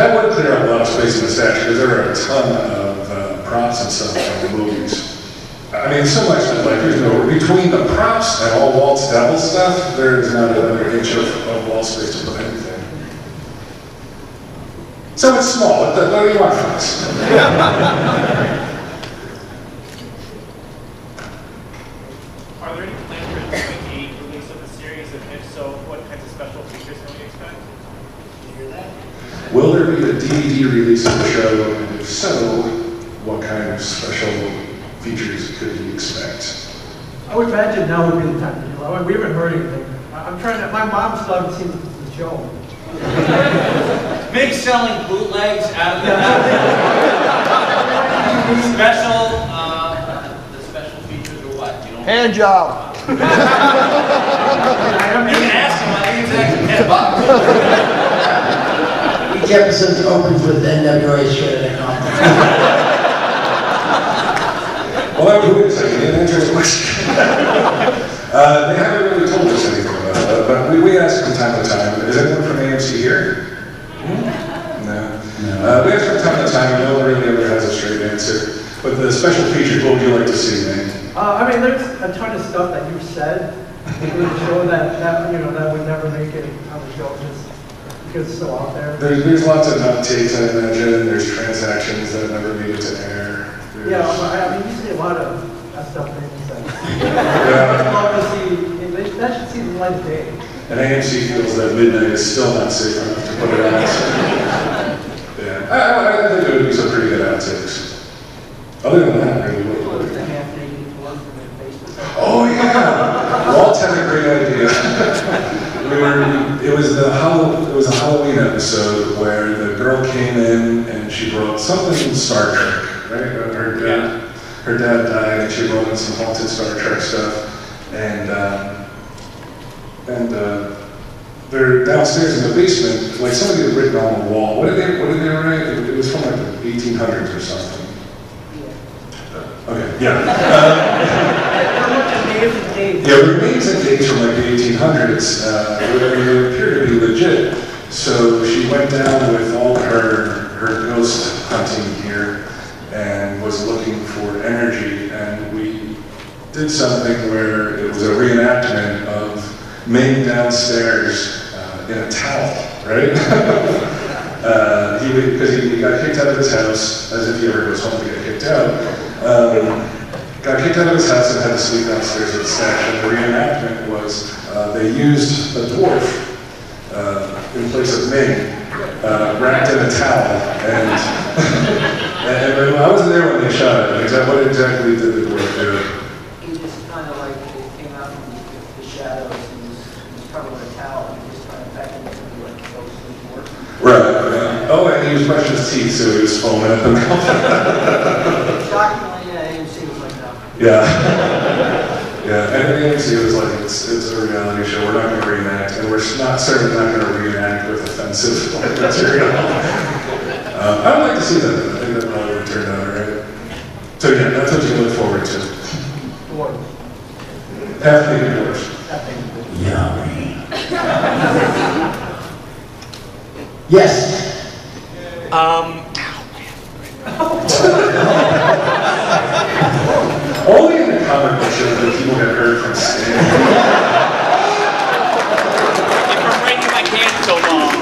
that would clear up a lot of space in the stash, because there are a ton of props and stuff from the movies. I mean, so much that, like, there's no, between the props and all Walt's devil stuff, there is not another inch of wall space to put anything. So it's small. What do you want from us? Are there any plans for a game release of the series, and if so, what kinds of special features can we expect? Did you hear that? Will there be a DVD release of the show, and if so, what kind of special features could you expect? I would imagine now would be the time to do it. We haven't heard anything. I'm trying to. My mom's loved seeing the show. Big selling bootlegs out of the the special features are what? You know? Hand job. You can ask him, I think it's actually $10. Each episode's opens with NWA shirt and a comment. Well, wait a second, an interesting question. They haven't really told us anything about that, but we ask from time to time. Is anyone from AMC here? We have from time to time, no one really ever has a straight answer. But the special features, what would you like to see, Ming? I mean, there's a ton of stuff that you've said in the show that you know that would never make it on the show just because it's so out there. There's lots of updates, I imagine. There's transactions that never made it to air. There's... Yeah, I mean, you see a lot of that stuff that you said. Yeah. That should see the light of day. And AMC feels that midnight is still not safe enough to put it on. I think there would be some pretty good outtakes. Other than that, I really would. Oh yeah, Walt had a great idea. It was a Halloween episode where the girl came in and she brought something from Star Trek, right? Her dad died, and she brought in some haunted Star Trek stuff, They're downstairs in the basement, like somebody had written on the wall. What did they write? It was from like the 1800s or something. Yeah. Okay, yeah. Yeah, remains and dates from like the 1800s. They appear to be legit. So she went down with all her ghost hunting gear and was looking for energy. And we did something where it was a reenactment of Ming downstairs in a towel, right? Because he got kicked out of his house, as if he ever goes home to get kicked out. Got kicked out of his house and had to sleep downstairs in the stash. And the reenactment was they used a dwarf in place of Ming, wrapped in a towel. And I wasn't there when they shot it. What exactly did the dwarf do? Right, right. Oh, and he was brushing his teeth, so he was foaming at the mouth. Shockingly, yeah, AMC was like that. Yeah. Yeah, and AMC was like, it's a reality show, we're not going to reenact, and we're certainly not going to reenact with offensive material. I would like to see that. I think that probably would turn out all right. So yeah, that's what you look forward to. Dwarf. Half-naked dwarf. Half-naked dwarf. Yummy. Yes. Only in the comic book shows that people get hurt from standing. For breaking my hand so long.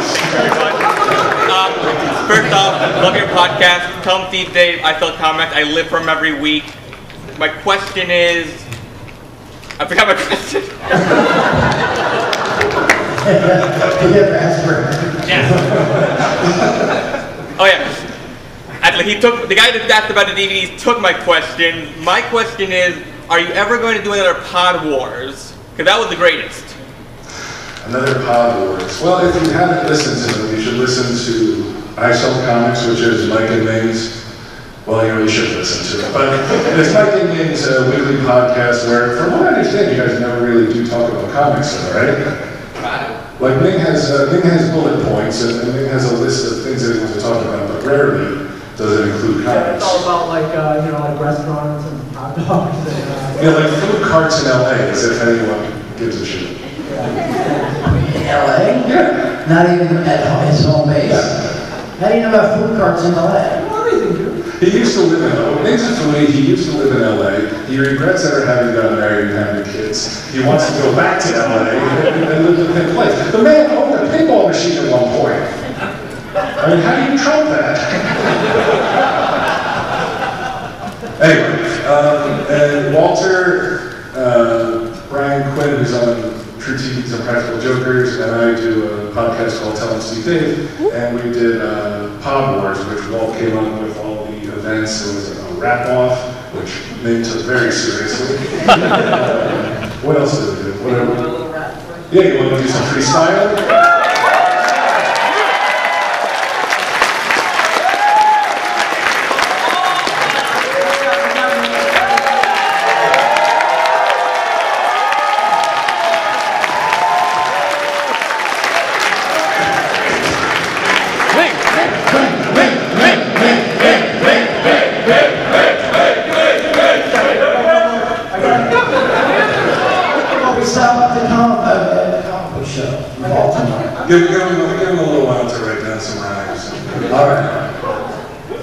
First off, love your podcast. Tell 'Em Steve-Dave, I Sell Comics. I live from every week. My question is, I forgot my question. Yeah. Oh yeah. Actually, the guy that asked about the DVDs took my question. My question is, are you ever going to do another Pod Wars? Because that was the greatest. Another Pod Wars. Well, if you haven't listened to them, you should listen to I Sell Comics, which is Mike and Ming's. Well, you know, you should listen to it. But it's Mike and Ming's weekly podcast where, from what I understand, you guys never really do talk about comics, right? Like Ming has bullet points, and Ming has a list of things that he wants to talk about, but rarely does it include comics. It's all about like restaurants and hot dogs and like food carts in LA, as if anyone gives a shit. Yeah. In LA? Yeah. Not even at his home base. Yeah. How do you know about food carts in L.A.? Well, everything good. He used to live in L.A. Interestingly, he used to live in L.A. He regrets ever having gotten married and having kids. He wants to go back to L.A. and live in a place. The man owned a pinball machine at one point. I mean, how do you trump that? Anyway, and Walter, Brian Quinn, who's on Critiques and Impractical Jokers, and I do a podcast called Tell 'Em Steve-Dave, and we did Pod Wars, which Walt came on with all the events. It was a wrap-off, which Ming took very seriously. What else did we do? Yeah, you want to do some freestyle?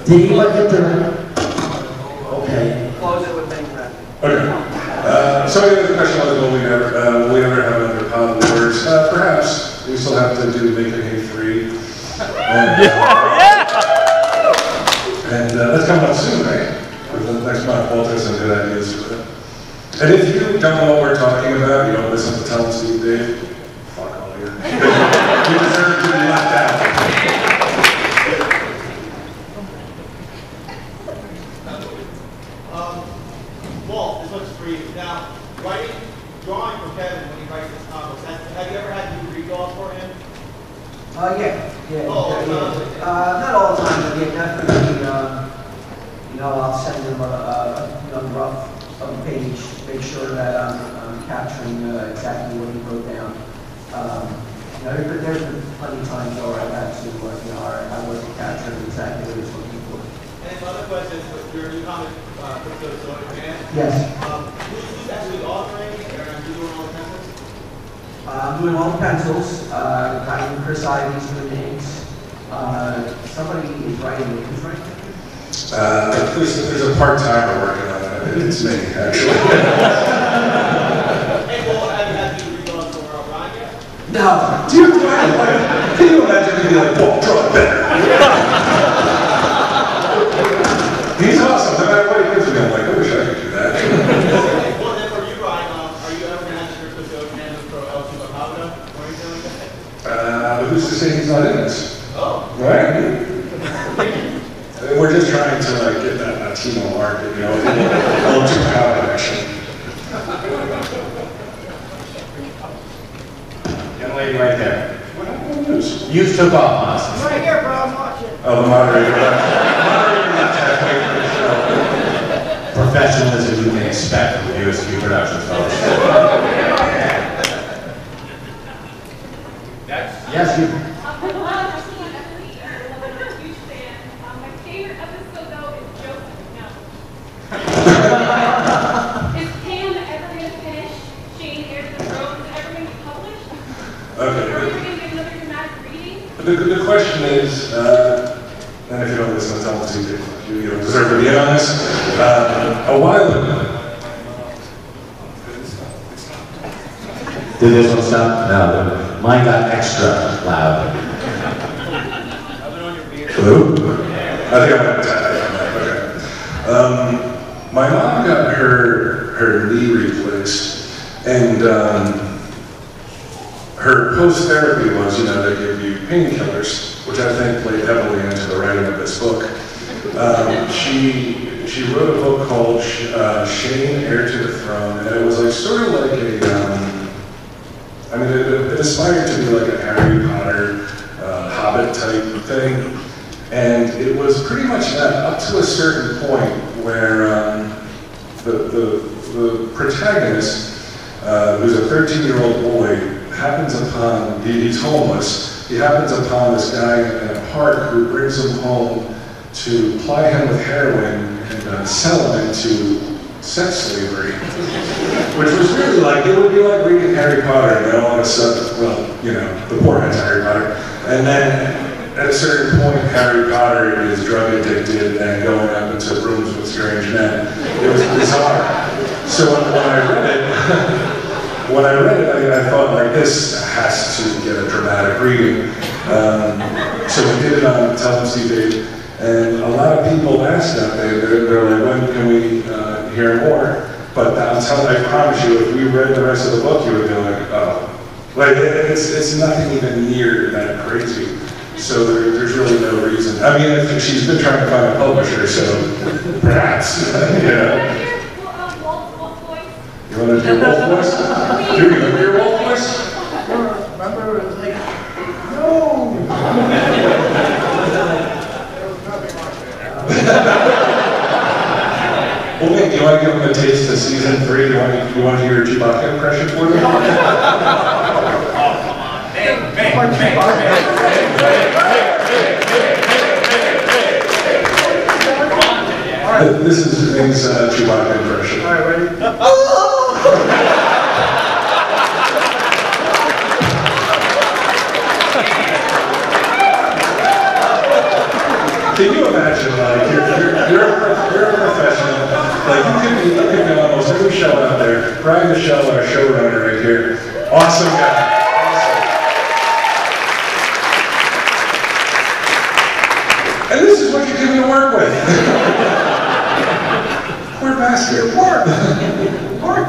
Did you like it to? Okay. Close it with things happening. Okay. So we have a question about will we ever have another Pod Wars? Perhaps. We still have to do Make It Hate 3. And that's coming up soon, right? For the next month, Walter has some good ideas for that. And if you don't know what we're talking about, you don't listen to Tell 'Em Steve-Dave, fuck all your. You deserve to be left out. Drawing for Kevin when he writes his comics. Have you ever had to redraw for him? Yeah. Not all the time, but yeah, definitely. You know, I'll send him a rough page, make sure that I'm capturing exactly what he wrote down. There's been plenty of times where I've had to, I wasn't capturing exactly what he was looking for. And another question is, with your new comic, Yes. Who's actually authoring? I'm doing all the pencils. I mean, Chris Ivy's doing the inks. Somebody is writing the inks right now. There's a part-timer working on it. It's me, actually. Hey, Walt, have you redrawn somewhere else, Ryan, yet? No. Do you like, can you imagine me being like, Walt, draw it better? He's awesome. No matter what he gives me, I'm like, I wish I could do that. Who's to say he's not in this? Oh. Right? We're just trying to get that Latino market, a little too power action. Young lady right there. What happened to this? You took off, Austin. Right here, bro, I'm watching. Oh, the moderator. The moderator left halfway through the show. Professionalism you can expect from the USQ production folks. Yes, you. I've seen it every year. I'm a huge fan. My favorite episode, though, is Joseph. No. Is Pam ever going to finish Shane: Heir to the Throne? Is it ever going to be published? Okay. Are we going to get another dramatic reading? The question is, and if you don't listen, tell us you don't deserve to be honest. A while ago. Did this one stop? No. Mine got extra loud. Hello? I think I'm going to die. Okay. My mom got her knee replaced, and her post-therapy was, they give you painkillers, which I think played heavily into the writing of this book. She wrote a book called Shane: Heir to the Throne, and it was sort of like a... it aspired to be like a Harry Potter, Hobbit type thing, and it was pretty much that up to a certain point where the protagonist, who's a 13-year-old boy, he's homeless, he happens upon this guy in a park who brings him home to ply him with heroin and sell him into sex slavery, which was really it would be like reading Harry Potter, and then all of a sudden, the poor man's Harry Potter, and then at a certain point, Harry Potter is drug addicted and going up into rooms with strange men. It was bizarre. So when I read it, I thought, like, this has to get a dramatic reading. So we did it on Tell 'Em Steve-Dave, and a lot of people asked that. They're like, when can we hear more? But I promise you, if we read the rest of the book, you would be like, oh. Like, it's nothing even near that crazy. So there's really no reason. I mean, I think she's been trying to find a publisher, so perhaps, you know. You want to do Walt voice? Do you remember your Walt voice? Remember, it was like, no! There was nothing like that. Well, wait, do you want to give them a taste of season 3? Do you want to hear your Chewbacca impression for them? Oh, come on. Bang, bang, bang, bang, bang, bang, bang, bang. This is Ming's Chewbacca impression. All right, ready? Oh! Can you imagine, like, you're a professional, like, you could be almost every show out there. Brandon Shaw, our showrunner right here, awesome guy. Awesome. And this is what you give me to work with. We're basket work.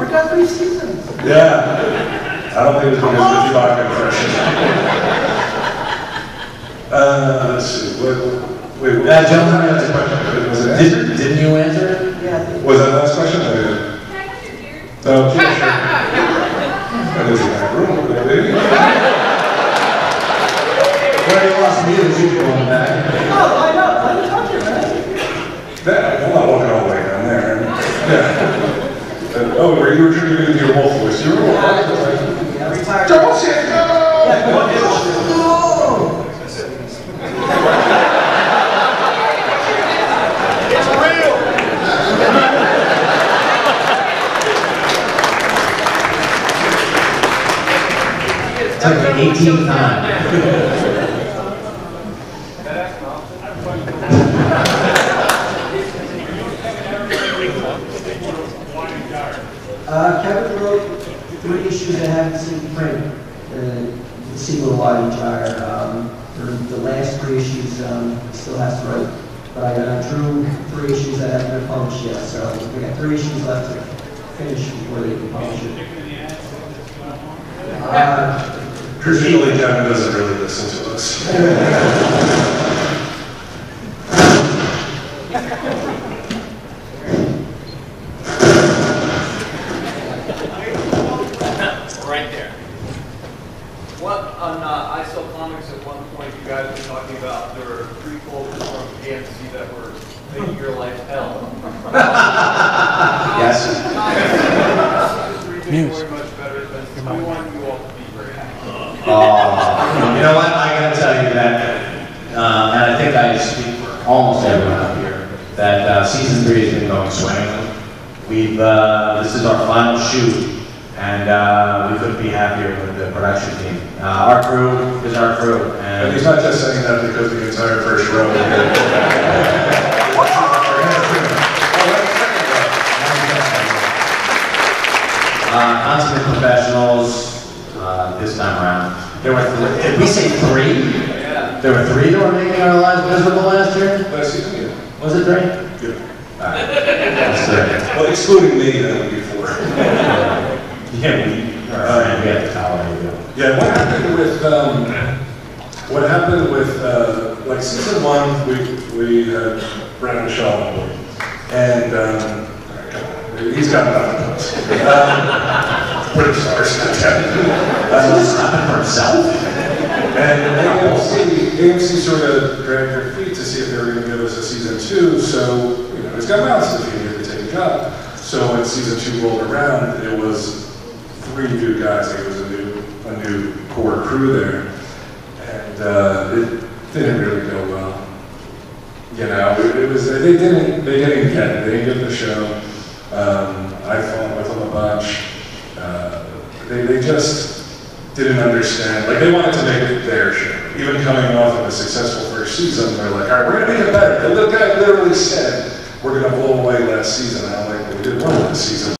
We've got 3 seasons. Yeah. I don't think it's because of the Chewbacca impression. Let's see. Wait. Gentleman asked a question. Was it answered? Didn't you answer it? Yeah. Was that the last question? I didn't. Can I get your beer? No, sure. That is my room, baby. Where you lost me is you going back. Oh, I know. I didn't talk to you, man. I'm not walking all the way down there. Yeah. Oh, were you trying to do your Wolf voice? You were retired. Don't say no! No! It's real! It's like an 18th time. Kevin wrote 3 issues I haven't seen print. The single wide entire. The last 3 issues still has to write. But I drew 3 issues that haven't been published yet. So we got 3 issues left to finish before they can publish it. Traditionally, Kevin doesn't really listen to us. I Sell Comics, at one point you guys were talking about there were 3 folks from AMC that were making your life hell. Yes. News. Much better than I want you all to be very happy. You know what? I gotta tell you that, and I think I speak for almost everyone up here, that season 3 has been going swimmingly. We've this is our final shoot. And we couldn't be happier with the production team. Our crew is our crew. And he's not just saying that because the entire first row. Consummate professionals this time around. There were did we say 3? Yeah. There were 3 that were making our lives miserable last year? Last season, yeah. Was it 3? Yeah. All right. That's well, excluding me, that would be 4. Yeah, we have to tolerate it. Yeah, what happened with like season 1, we had Brandon Shaw on board, and he's got nothing else. British stars, he's stopping for himself. And AMC sort of dragged their feet to see if they were going to give us a season 2. So you know, he's got balance to do to take a job. So when season 2 rolled around, it was 3 new guys. It was a new core crew there, and it didn't really go well. You know, it was they didn't get it. They didn't get the show. I fought with them a bunch. They just didn't understand. Like, they wanted to make their show. Even coming off of a successful first season, they're like, all right, we're going to make it better. The guy literally said, we're going to blow away last season. And I'm like, well, we did one last season.